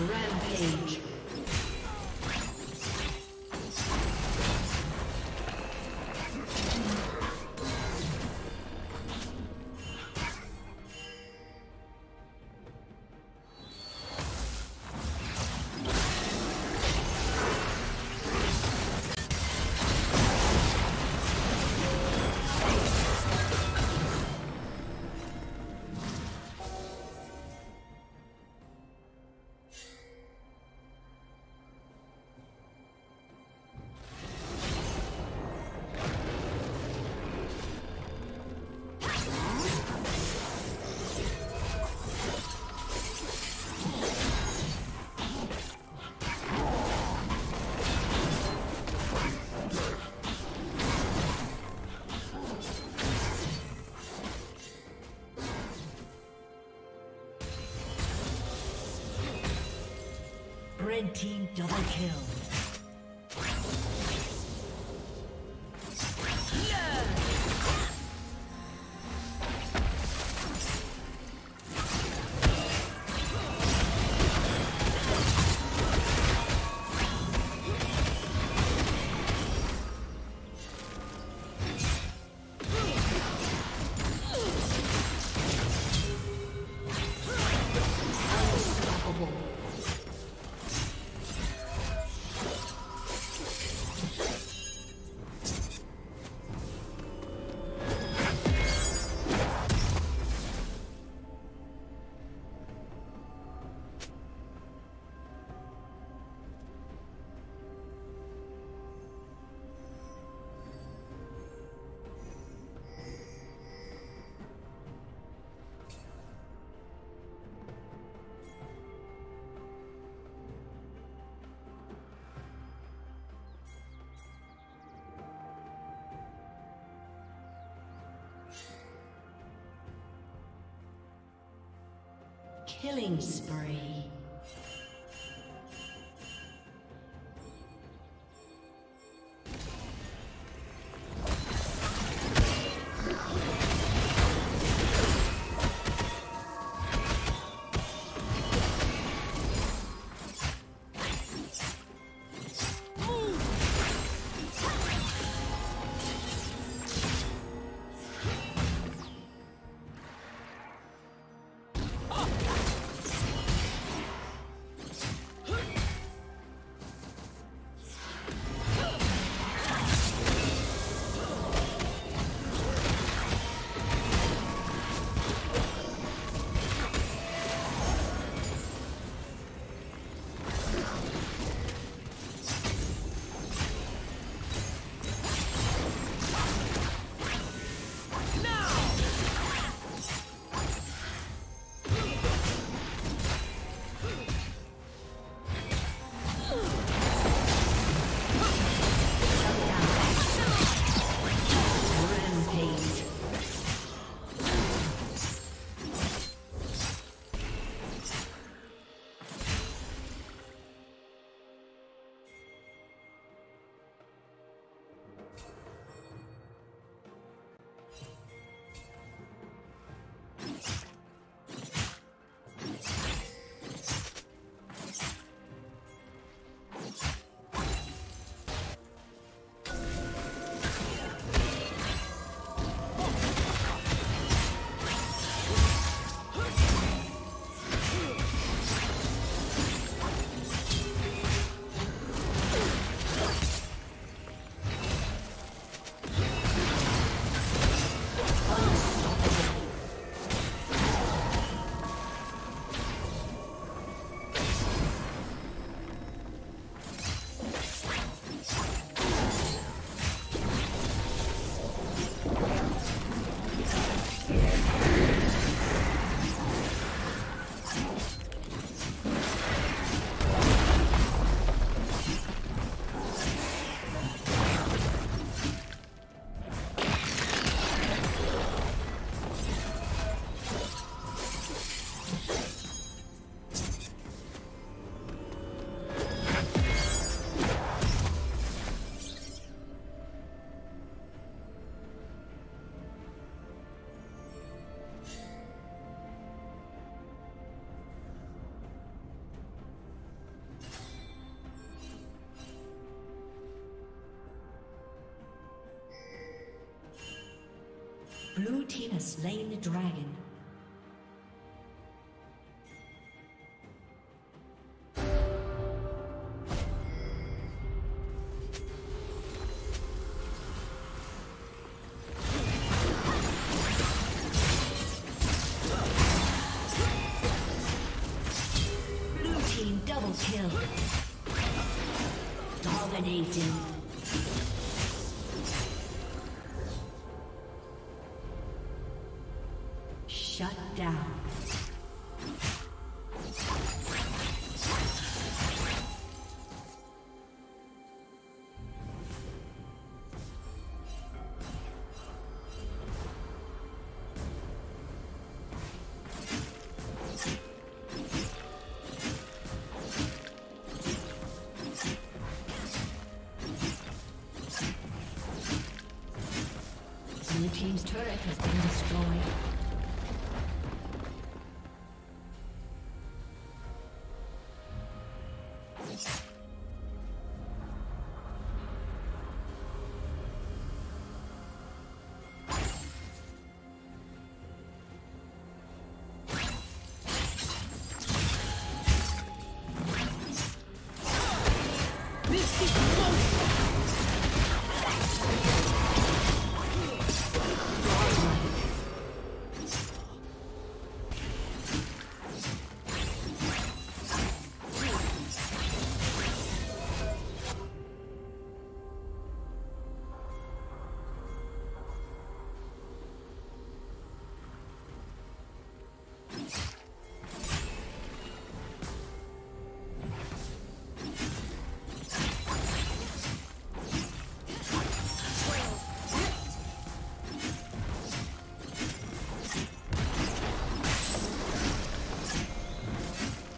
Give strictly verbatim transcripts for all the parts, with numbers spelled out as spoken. Rampage. Let's go. Red team double kill. Killing spree. Blue team has slain the dragon. Blue team double kill. Dominating. Team's turret has been destroyed.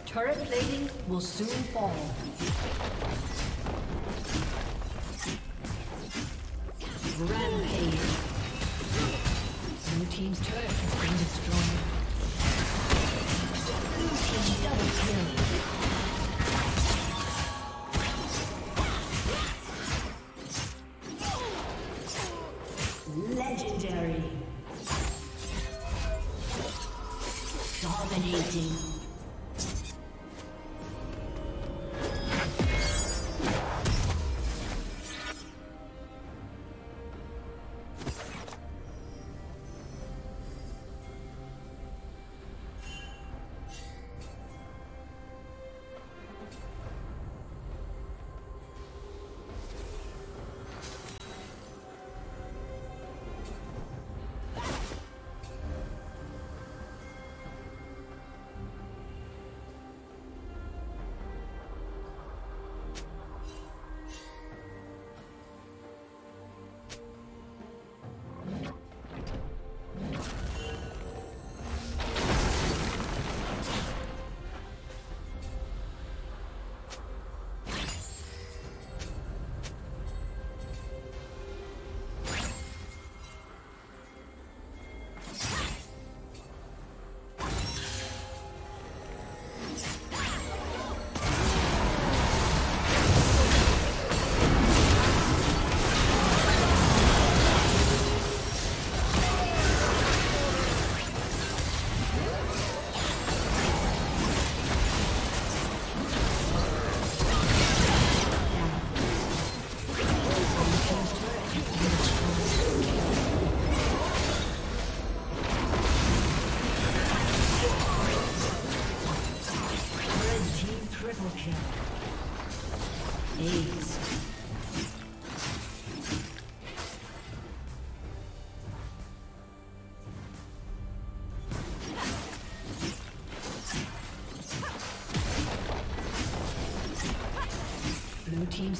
Turret plating will soon fall. Rampage. Blue team's turret has been destroyed. Blue team double kill. Legendary. Dominating. Blue team's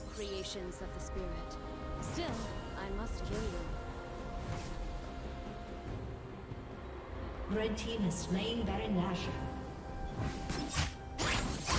all creations of the spirit. Still, I must kill you. Red team has slain Baron Nashor. Destroyed.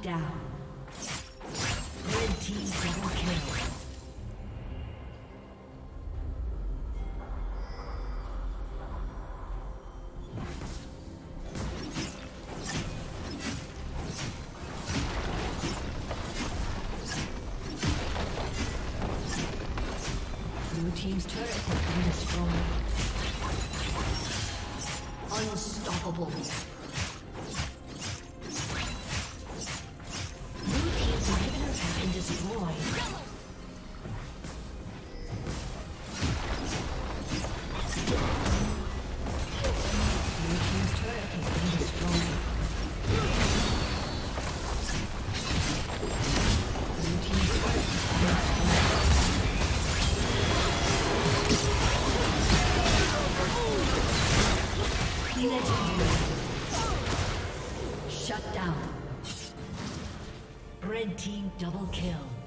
Down. Red team double kill. Blue team's turret has been destroyed. Unstoppable. Shut down. Red team double kill.